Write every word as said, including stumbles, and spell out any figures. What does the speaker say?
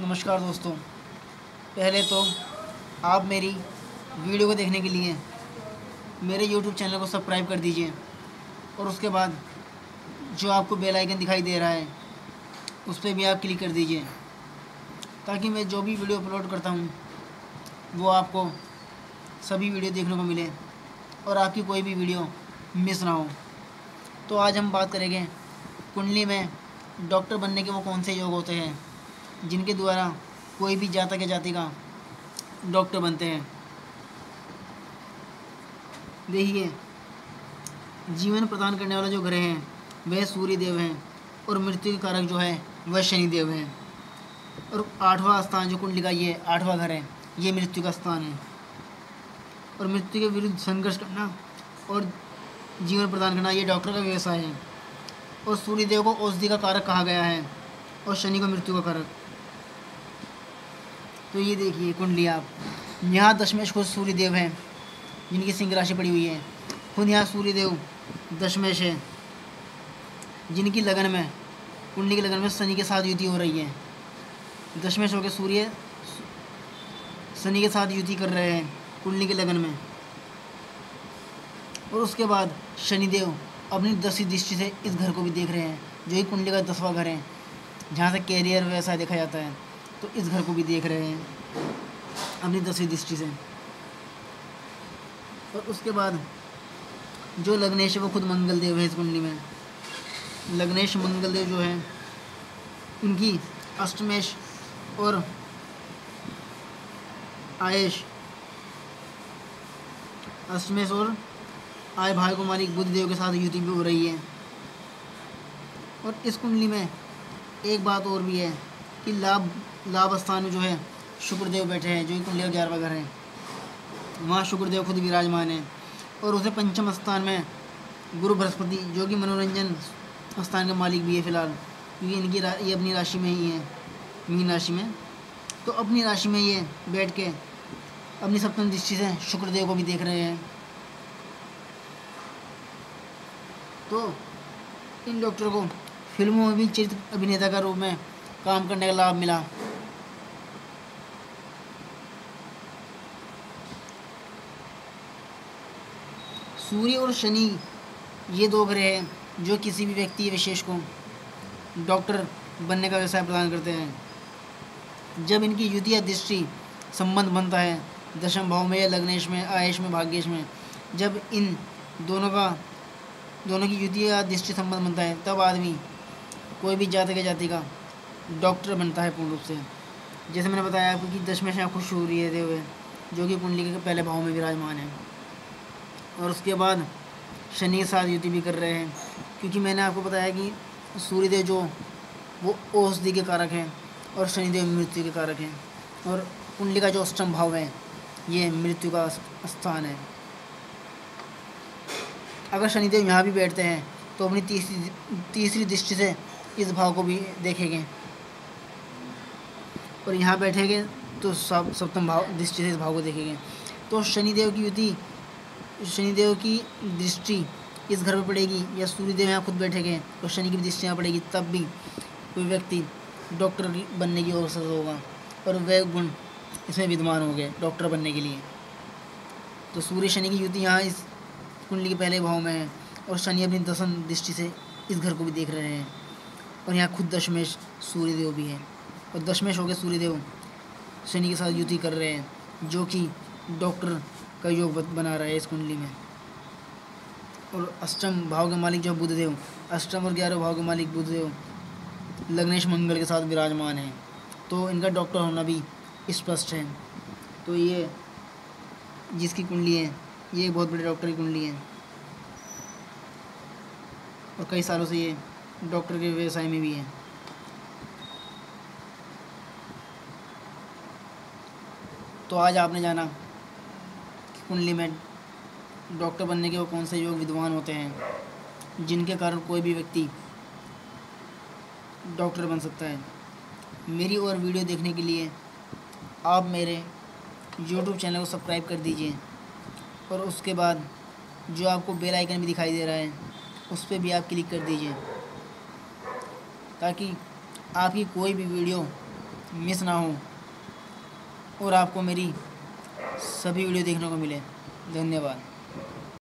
नमस्कार दोस्तों, पहले तो आप मेरी वीडियो को देखने के लिए मेरे यूट्यूब चैनल को सब्सक्राइब कर दीजिए और उसके बाद जो आपको बेल आइकन दिखाई दे रहा है उस पर भी आप क्लिक कर दीजिए ताकि मैं जो भी वीडियो अपलोड करता हूँ वो आपको सभी वीडियो देखने को मिले और आपकी कोई भी वीडियो मिस ना हो। तो आज हम बात करेंगे कुंडली में डॉक्टर बनने के वो कौन से योग होते हैं जिनके द्वारा कोई भी जातक या जातिका डॉक्टर बनते हैं। देखिए, जीवन प्रदान करने वाला जो ग्रह है वह सूर्य देव हैं और मृत्यु के कारक जो है वह शनि देव हैं और आठवां स्थान जो कुंडली का ये आठवां घर है ये मृत्यु का स्थान है और मृत्यु के विरुद्ध संघर्ष करना और जीवन प्रदान करना ये डॉक्टर का व्यवसाय है। और सूर्यदेव को औषधि का कारक कहा गया है और शनि को मृत्यु का कारक। तो ये देखिए कुंडली, आप यहाँ दशमेश खुद सूर्यदेव हैं जिनकी सिंह राशि पड़ी हुई है, खुद यहाँ सूर्यदेव दशमेश है जिनकी लगन में कुंडली के लगन में शनि के साथ युति हो रही है। दशमेश होकर सूर्य शनि के साथ युति कर रहे हैं कुंडली के लगन में और उसके बाद शनिदेव अपनी दसवीं दृष्टि से इस घर को भी देख रहे हैं जो कि कुंडली का दसवां घर है जहाँ से कैरियर व्यवसाय देखा जाता है। तो इस घर को भी देख रहे हैं अपनी दसवीं दृष्टि से और उसके बाद जो लग्नेश है वो खुद मंगल देव है। इस कुंडली में लग्नेश मंगल देव जो है उनकी अष्टमेश और आयेश अष्टमेश और आय भाई कुमारी बुद्ध देव के साथ युति भी हो रही है। और इस कुंडली में एक बात और भी है कि लाभ लाभ स्थान में जो है शुक्रदेव बैठे हैं जो कि कुंडली का ग्यारहवां घर है, वहाँ शुक्रदेव खुद विराजमान है और उसे पंचम स्थान में गुरु बृहस्पति जो कि मनोरंजन स्थान के मालिक भी है फिलहाल, क्योंकि इनकी रा, ये अपनी राशि में ही है, मीन राशि में। तो अपनी राशि में ये बैठ के अपनी सप्तम दृष्टि से शुक्रदेव को भी देख रहे हैं। तो इन डॉक्टरों को फिल्मों में भी चरित्र अभिनेता का रूप में काम करने का लाभ मिला। सूर्य और शनि ये दो ग्रह हैं जो किसी भी व्यक्ति विशेष को डॉक्टर बनने का व्यवसाय प्रदान करते हैं। जब इनकी युति या दृष्टि संबंध बनता है दशम भाव में या लग्नेश में, आयेश में, भाग्येश में, जब इन दोनों का दोनों की युति या दृष्टि संबंध बनता है तब आदमी कोई भी जातक या जातिका डॉक्टर बनता है पूर्ण रूप से। जैसे मैंने बताया आपको कि दशमेश आपको सूर्य देव है जो कि कुंडली के पहले भाव में विराजमान है और उसके बाद शनि के साथ युति भी कर रहे हैं, क्योंकि मैंने आपको बताया कि सूर्यदेव जो वो औषधि के कारक हैं और शनिदेव मृत्यु के कारक हैं और कुंडली का जो अष्टम भाव है ये मृत्यु का स्थान है। अगर शनिदेव यहाँ भी बैठते हैं तो अपनी तीसरी तीसरी दृष्टि से इस भाव को भी देखेंगे और यहाँ बैठेंगे तो सब सप्तम भाव दृष्टि से इस भाव को देखेंगे। तो शनिदेव की युति शनिदेव की दृष्टि इस घर पर पड़ेगी या सूर्यदेव यहाँ खुद बैठेंगे और शनि की दृष्टि यहाँ पड़ेगी, तब भी कोई व्यक्ति डॉक्टर बनने की अवसर होगा और वह गुण इसमें विद्यमान हो गए डॉक्टर बनने के लिए। तो सूर्य शनि की युति यहाँ इस कुंडली के पहले भाव में है और शनि अपनी दशम दृष्टि से इस घर को भी देख रहे हैं और यहाँ खुद दशमेश सूर्यदेव भी है और दशमेश होकर सूर्यदेव शनि के साथ युति कर रहे हैं जो कि डॉक्टर का योग बना रहा है इस कुंडली में। और अष्टम भाव के मालिक जो बुधदेव, अष्टम और ग्यारह भाव के मालिक बुधदेव लग्नेश मंगल के साथ विराजमान है तो इनका डॉक्टर होना भी स्पष्ट है। तो ये जिसकी कुंडली है ये बहुत बड़े डॉक्टर की कुंडली है और कई सालों से ये डॉक्टर के व्यवसाय में भी है। तो आज आपने जाना कि कुंडली में डॉक्टर बनने के वो कौन से योग विद्वान होते हैं जिनके कारण कोई भी व्यक्ति डॉक्टर बन सकता है। मेरी और वीडियो देखने के लिए आप मेरे यूट्यूब चैनल को सब्सक्राइब कर दीजिए और उसके बाद जो आपको बेल आइकन भी दिखाई दे रहा है उस पर भी आप क्लिक कर दीजिए ताकि आपकी कोई भी वीडियो मिस ना हो और आपको मेरी सभी वीडियो देखने को मिले। धन्यवाद।